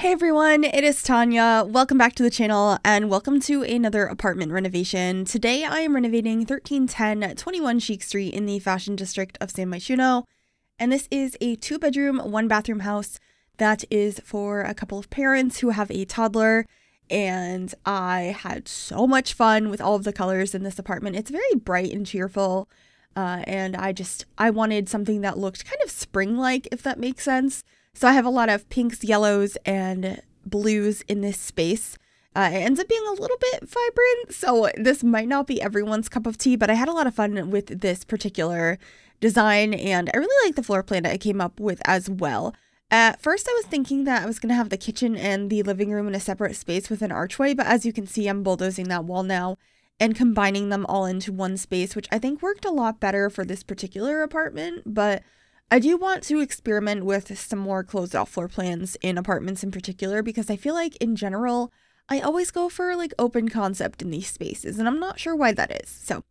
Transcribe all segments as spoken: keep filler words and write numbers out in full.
Hey everyone, it is Tanya. Welcome back to the channel and welcome to another apartment renovation. Today I am renovating thirteen ten twenty-one Chic Street in the Fashion District of San Myshuno. And this is a two bedroom, one bathroom house that is for a couple of parents who have a toddler. And I had so much fun with all of the colors in this apartment. It's very bright and cheerful. Uh, and I just, I wanted something that looked kind of spring-like, if that makes sense. So I have a lot of pinks, yellows, and blues in this space. Uh, it ends up being a little bit vibrant, so this might not be everyone's cup of tea, but I had a lot of fun with this particular design, and I really like the floor plan that I came up with as well. At first, I was thinking that I was going to have the kitchen and the living room in a separate space with an archway, but as you can see, I'm bulldozing that wall now and combining them all into one space, which I think worked a lot better for this particular apartment, but I do want to experiment with some more closed-off floor plans in apartments in particular because I feel like, in general, I always go for, like, open concept in these spaces, and I'm not sure why that is. So,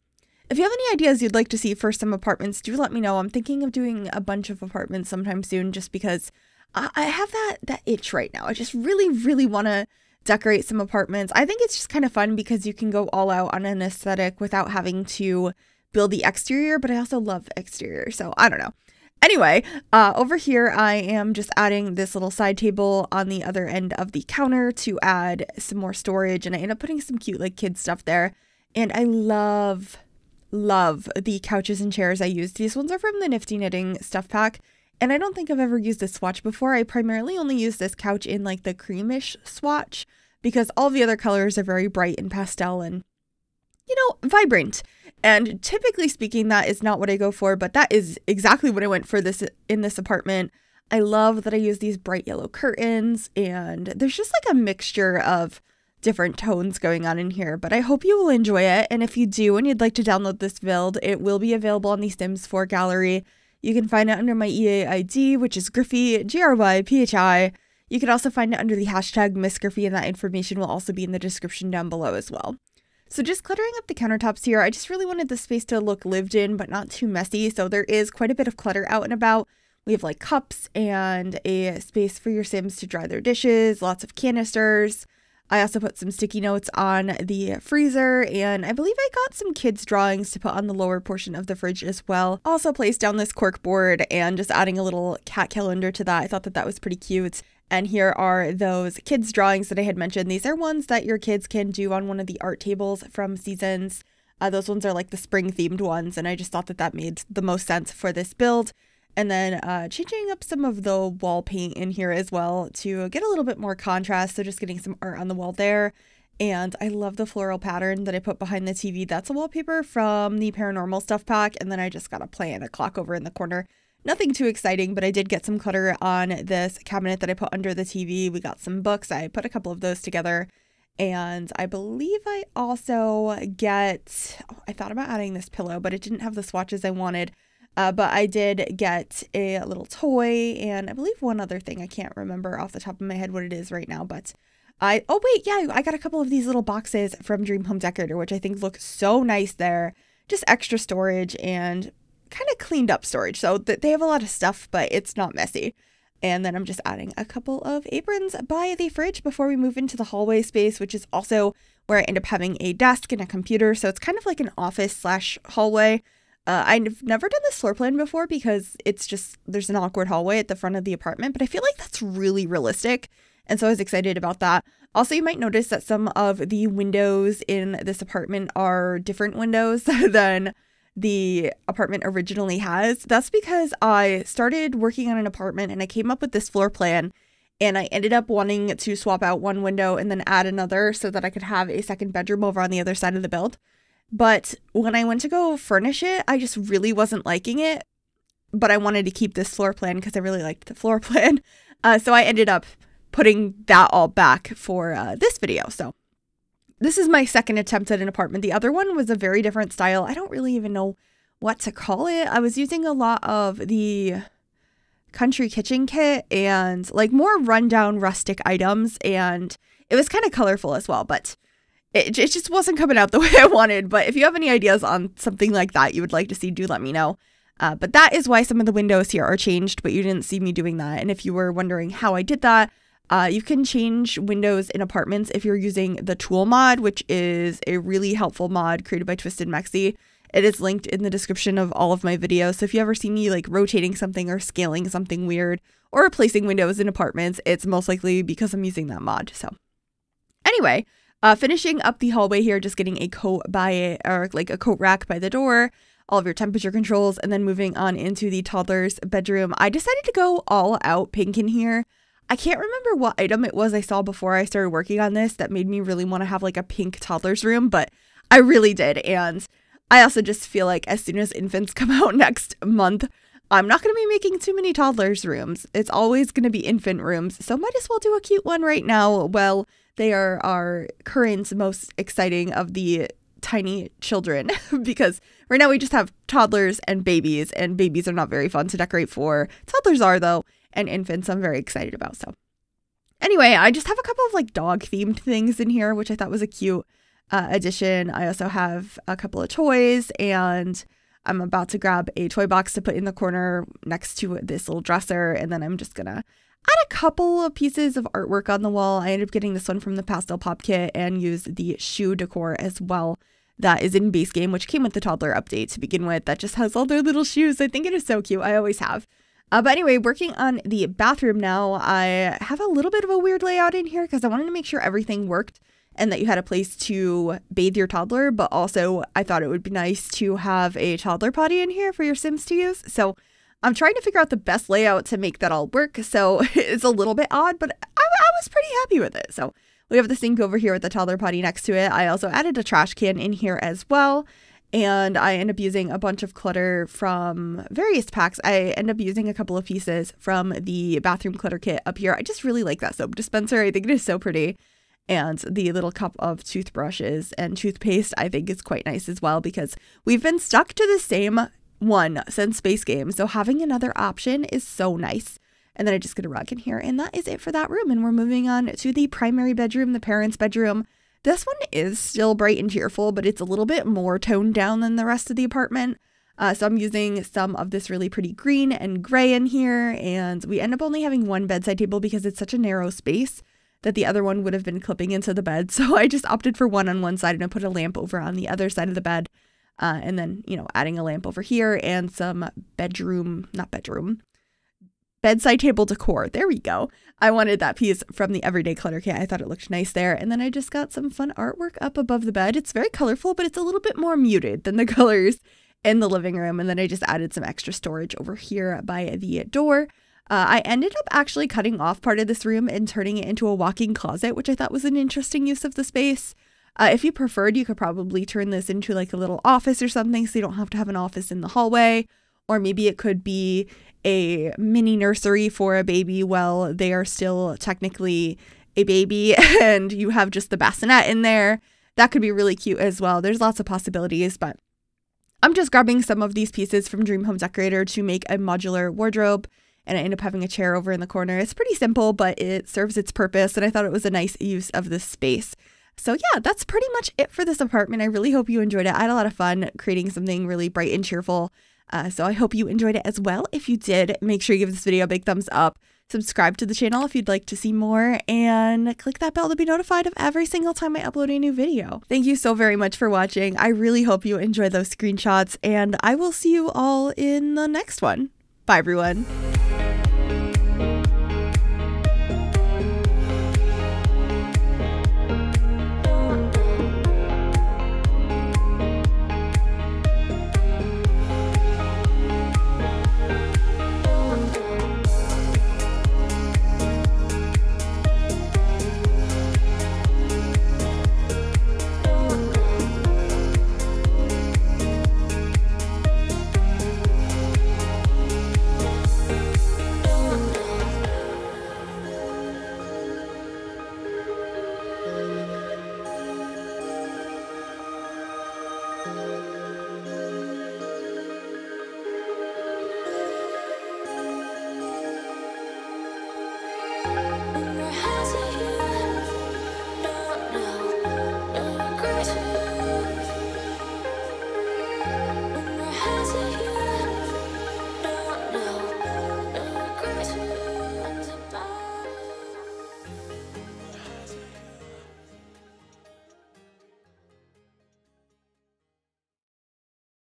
if you have any ideas you'd like to see for some apartments, do let me know. I'm thinking of doing a bunch of apartments sometime soon just because I, I have that, that itch right now. I just really, really want to decorate some apartments. I think it's just kind of fun because you can go all out on an aesthetic without having to build the exterior, but I also love exterior, so I don't know. Anyway, uh, over here I am just adding this little side table on the other end of the counter to add some more storage, and I end up putting some cute like kid stuff there. And I love, love the couches and chairs I used. These ones are from the Nifty Knitting Stuff Pack, and I don't think I've ever used this swatch before. I primarily only use this couch in like the creamish swatch because all the other colors are very bright and pastel and, you know, vibrant. And typically speaking, that is not what I go for, but that is exactly what I went for this in this apartment. I love that I use these bright yellow curtains, and there's just like a mixture of different tones going on in here, but I hope you will enjoy it. And if you do and you'd like to download this build, it will be available on the Sims four gallery. You can find it under my E A I D, which is Griffey, G R Y P H I. You can also find it under the hashtag Miss Griffey, and that information will also be in the description down below as well. So just cluttering up the countertops here, I just really wanted the space to look lived in, but not too messy. So there is quite a bit of clutter out and about. We have like cups and a space for your Sims to dry their dishes, lots of canisters. I also put some sticky notes on the freezer, and I believe I got some kids' drawings to put on the lower portion of the fridge as well. Also placed down this cork board and just adding a little cat calendar to that. I thought that that was pretty cute. And here are those kids' drawings that I had mentioned. These are ones that your kids can do on one of the art tables from Seasons. Uh, those ones are like the spring-themed ones, and I just thought that that made the most sense for this build. And then uh, changing up some of the wall paint in here as well to get a little bit more contrast, so just getting some art on the wall there. And I love the floral pattern that I put behind the T V. That's a wallpaper from the Paranormal Stuff Pack, and then I just got a plant, a clock over in the corner. Nothing too exciting, but I did get some clutter on this cabinet that I put under the T V. We got some books. I put a couple of those together. And I believe I also get, oh, I thought about adding this pillow, but it didn't have the swatches I wanted. Uh, but I did get a little toy and I believe one other thing. I can't remember off the top of my head what it is right now, but I, oh wait, yeah, I got a couple of these little boxes from Dream Home Decorator, which I think look so nice there. Just extra storage and kind of cleaned up storage, so that they have a lot of stuff, but it's not messy. And then I'm just adding a couple of aprons by the fridge before we move into the hallway space, which is also where I end up having a desk and a computer, so it's kind of like an office slash hallway. Uh, I've never done this floor plan before because it's just, there's an awkward hallway at the front of the apartment, but I feel like that's really realistic, and so I was excited about that. Also, you might notice that some of the windows in this apartment are different windows than the apartment originally has. That's because I started working on an apartment and I came up with this floor plan, and I ended up wanting to swap out one window and then add another so that I could have a second bedroom over on the other side of the build. But when I went to go furnish it, I just really wasn't liking it, but I wanted to keep this floor plan because I really liked the floor plan. Uh, so I ended up putting that all back for uh, this video. So this is my second attempt at an apartment. The other one was a very different style. I don't really even know what to call it. I was using a lot of the country kitchen kit and like more rundown rustic items, and it was kind of colorful as well, but it, it just wasn't coming out the way I wanted. But if you have any ideas on something like that you would like to see, do let me know. Uh, but that is why some of the windows here are changed, but you didn't see me doing that. And if you were wondering how I did that, Uh, you can change windows in apartments if you're using the T O O L mod, which is a really helpful mod created by Twisted Mexie. It is linked in the description of all of my videos. So if you ever see me like rotating something or scaling something weird or replacing windows in apartments, it's most likely because I'm using that mod. So anyway, uh, finishing up the hallway here, just getting a coat by or like a coat rack by the door, all of your temperature controls, and then moving on into the toddler's bedroom. I decided to go all out pink in here. I can't remember what item it was I saw before I started working on this that made me really want to have like a pink toddler's room, but I really did. And I also just feel like as soon as infants come out next month, I'm not going to be making too many toddlers' rooms. It's always going to be infant rooms, so might as well do a cute one right now. Well, they are our current most exciting of the tiny children because right now we just have toddlers and babies, and babies are not very fun to decorate for. Toddlers are, though, and infants I'm very excited about. So anyway, I just have a couple of like dog-themed things in here, which I thought was a cute Uh, addition. I also have a couple of toys, and I'm about to grab a toy box to put in the corner next to this little dresser, and then I'm just gonna add a couple of pieces of artwork on the wall. I ended up getting this one from the Pastel Pop Kit and used the shoe decor as well that is in base game, which came with the toddler update to begin with, that just has all their little shoes. I think it is so cute. I always have. Uh, but anyway, working on the bathroom now. I have a little bit of a weird layout in here because I wanted to make sure everything worked and that you had a place to bathe your toddler, but also I thought it would be nice to have a toddler potty in here for your Sims to use. So I'm trying to figure out the best layout to make that all work. So it's a little bit odd, but I, I was pretty happy with it. So we have the sink over here with the toddler potty next to it. I also added a trash can in here as well. And I end up using a bunch of clutter from various packs. I end up using a couple of pieces from the bathroom clutter kit up here. I just really like that soap dispenser. I think it is so pretty. And the little cup of toothbrushes and toothpaste I think is quite nice as well, because we've been stuck to the same one since Space Game. So having another option is so nice. And then I just get a rug in here, and that is it for that room. And we're moving on to the primary bedroom, the parents' bedroom. This one is still bright and cheerful, but it's a little bit more toned down than the rest of the apartment. Uh, so I'm using some of this really pretty green and gray in here. And we end up only having one bedside table because it's such a narrow space that the other one would have been clipping into the bed. So I just opted for one on one side, and I put a lamp over on the other side of the bed. Uh, and then, you know, adding a lamp over here and some bedroom, not bedroom, bedside table decor. There we go. I wanted that piece from the Everyday Clutter Kit. I thought it looked nice there. And then I just got some fun artwork up above the bed. It's very colorful, but it's a little bit more muted than the colors in the living room. And then I just added some extra storage over here by the door. Uh, I ended up actually cutting off part of this room and turning it into a walk-in closet, which I thought was an interesting use of the space. Uh, if you preferred, you could probably turn this into like a little office or something, so you don't have to have an office in the hallway. Or maybe it could be a mini nursery for a baby while they are still technically a baby and you have just the bassinet in there. That could be really cute as well. There's lots of possibilities, but I'm just grabbing some of these pieces from Dream Home Decorator to make a modular wardrobe. And I end up having a chair over in the corner. It's pretty simple, but it serves its purpose, and I thought it was a nice use of this space. So yeah, that's pretty much it for this apartment. I really hope you enjoyed it. I had a lot of fun creating something really bright and cheerful. Uh, so I hope you enjoyed it as well. If you did, make sure you give this video a big thumbs up. Subscribe to the channel if you'd like to see more, and click that bell to be notified of every single time I upload a new video. Thank you so very much for watching. I really hope you enjoy those screenshots, and I will see you all in the next one. Bye, everyone.